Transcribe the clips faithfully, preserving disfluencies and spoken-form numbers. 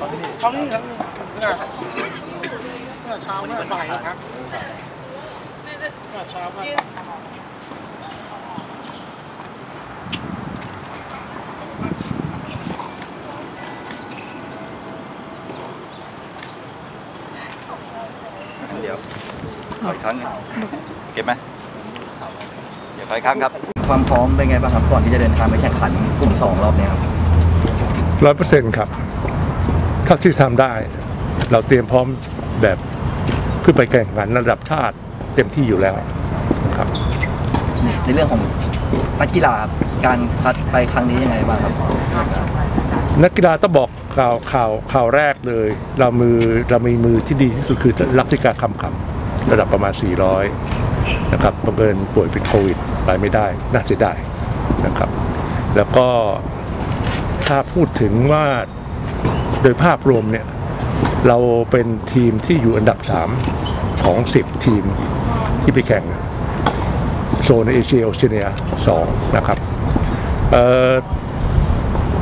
ท้องนี่ครับเมื่อเมื่อเช้าเมื่อบ่ายครับเมื่อเช้ามาเดี๋ยวขออีกครั้งนึงเก็บไหมเดี๋ยวขออีกครั้งครับความพร้อมเป็นไงบ้างครับก่อนที่จะเดินทางไปแข่งขันกลุ่มสองรอบนี้ครับร้อยเปอร์เซ็นต์ครับถ้าที่ทำได้เราเตรียมพร้อมแบบเพื่อไปแข่งขันระดับชาติเต็มที่อยู่แล้วครับในเรื่องของนักกีฬาการคัดไปครั้งนี้ยังไงบ้างครับนักกีฬาต้องบอกข่าวข่าวข่าวแรกเลยเรามือเรามีมือที่ดีที่สุดคือลักษิกาคำคำระดับประมาณสี่ร้อยนะครับบังเอิญป่วยเป็นโควิดไปไม่ได้น่าเสียดายนะครับแล้วก็ถ้าพูดถึงว่าโดยภาพรวมเนี่ยเราเป็นทีมที่อยู่อันดับสามของสิบทีมที่ไปแข่งโซนเอเชียโอเชียเนียสองนะครับเอ่อ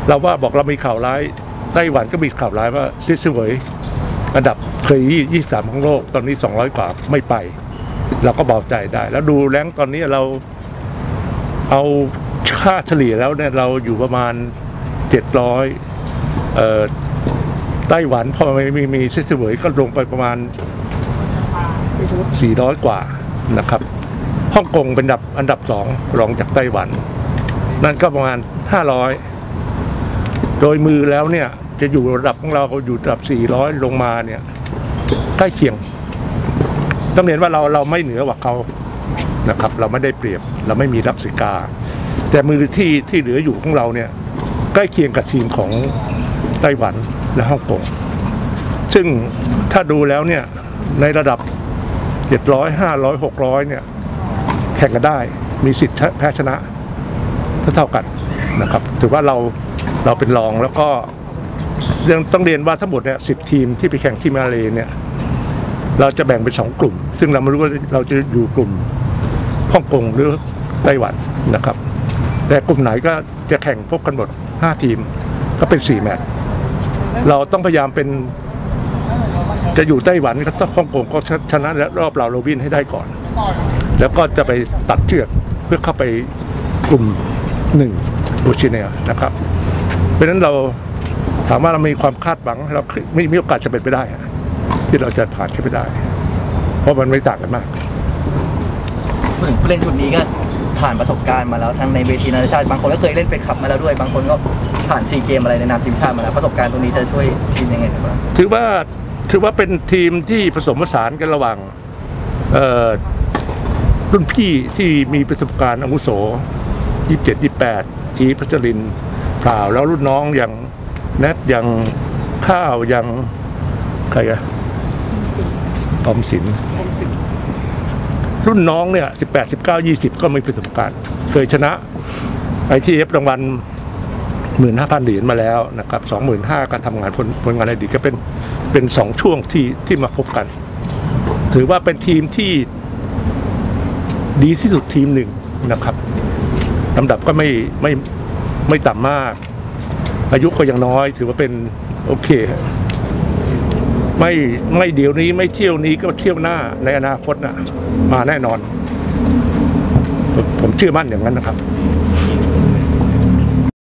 เราว่าบอกเรามีข่าวร้ายไต้หวันก็มีข่าวร้ายว่าซิสเวยอันดับเคยยี่สิบสามของโลกตอนนี้สองร้อยกว่าไม่ไปเราก็เบาใจได้แล้วดูแรงตอนนี้เราเอาค่าเฉลี่ยแล้วเนี่ยเราอยู่ประมาณเจ็ดร้อยเอ่อไต้หวันพอไม่มีมีซิสเวยก็ลงไปประมาณสี่ร้อยกว่านะครับฮ่องกงเป็นอันดับอันดับสองรองจากไต้หวันนั่นก็ประมาณห้าร้อยโดยมือแล้วเนี่ยจะอยู่ระดับของเราอยู่ระดับสี่ร้อยลงมาเนี่ยใกล้เคียงต้องเรียนว่าเราเราไม่เหนือกว่าเขานะครับเราไม่ได้เปรียบเราไม่มีลักษิกาแต่มือที่ที่เหลืออยู่ของเราเนี่ยใกล้เคียงกับทีมของไต้หวันและฮ่องกงซึ่งถ้าดูแล้วเนี่ยในระดับเจ็ดร้อย ห้าร้อย หกร้อยเนี่ยแข่งกันได้มีสิทธิ์แพ้ชนะเท่ากันนะครับถือว่าเราเราเป็นรองแล้วก็ยังต้องเรียนว่าทั้งหมดเนี่ยสิบทีมที่ไปแข่งที่มาเลเนี่ยเราจะแบ่งเป็นสองกลุ่มซึ่งเราไม่รู้ว่าเราจะอยู่กลุ่มฮ่องกงหรือไต้หวันนะครับแต่กลุ่มไหนก็จะแข่งพบกันหมดห้าทีมก็เป็นสี่แมตช์เราต้องพยายามเป็นจะอยู่ไต้หวันก็ต้องฮ่องกงก็ชนะและรอบเราโรบินให้ได้ก่อนแล้วก็จะไปตัดเชือกเพื่อเข้าไปกลุ่มหนึ่งโอชิเนียนะครับเพราะฉะนั้นเราถามว่าเรามีความคาดหวังเราไม่มีโอกาสจะเป็นไปได้ที่เราจะผ่านแค่ไปได้เพราะมันไม่ต่างกันมากผู้เล่นชุดนี้ก็ผ่านประสบการณ์มาแล้วทั้งในเวทีนานาชาติบางคนก็เคยเล่นเฟดคัพมาแล้วด้วยบางคนก็ผ่านซีเกมอะไรในนามทีมชาติมาแล้วประสบการณ์ตรงนี้จะช่วยทีมยังไงบ้างถือว่าถือว่าเป็นทีมที่ผสมผสานกันระหว่างรุ่นพี่ที่มีประสบการณ์อาวุโสยี่สิบเจ็ด ยี่สิบแปด อีพัชรินทร์ข่าวแล้วรุ่นน้องอย่างแนทอย่างข้าวอย่างใครอะอมสินรุ่นน้องเนี่ยสิบแปด สิบเก้า ยี่สิบก็มีประสบการณ์เคยชนะไอทีเอฟรางวัล หนึ่งหมื่นห้าพัน เหรียญมาแล้วนะครับ สองหมื่นห้าพัน การทำงานผลผลงานในอดีตก็เป็นเป็นสองช่วงที่ที่มาพบกันถือว่าเป็นทีมที่ดีที่สุดทีมหนึ่งนะครับลำดับก็ไม่ไม่ไม่ต่ำมากอายุก็ยังน้อยถือว่าเป็นโอเคไม่ไม่เดี๋ยวนี้ไม่เที่ยวนี้ก็เที่ยวหน้าในอนาคตนะมาแน่นอนผมเชื่อมั่นอย่างนั้นนะครับ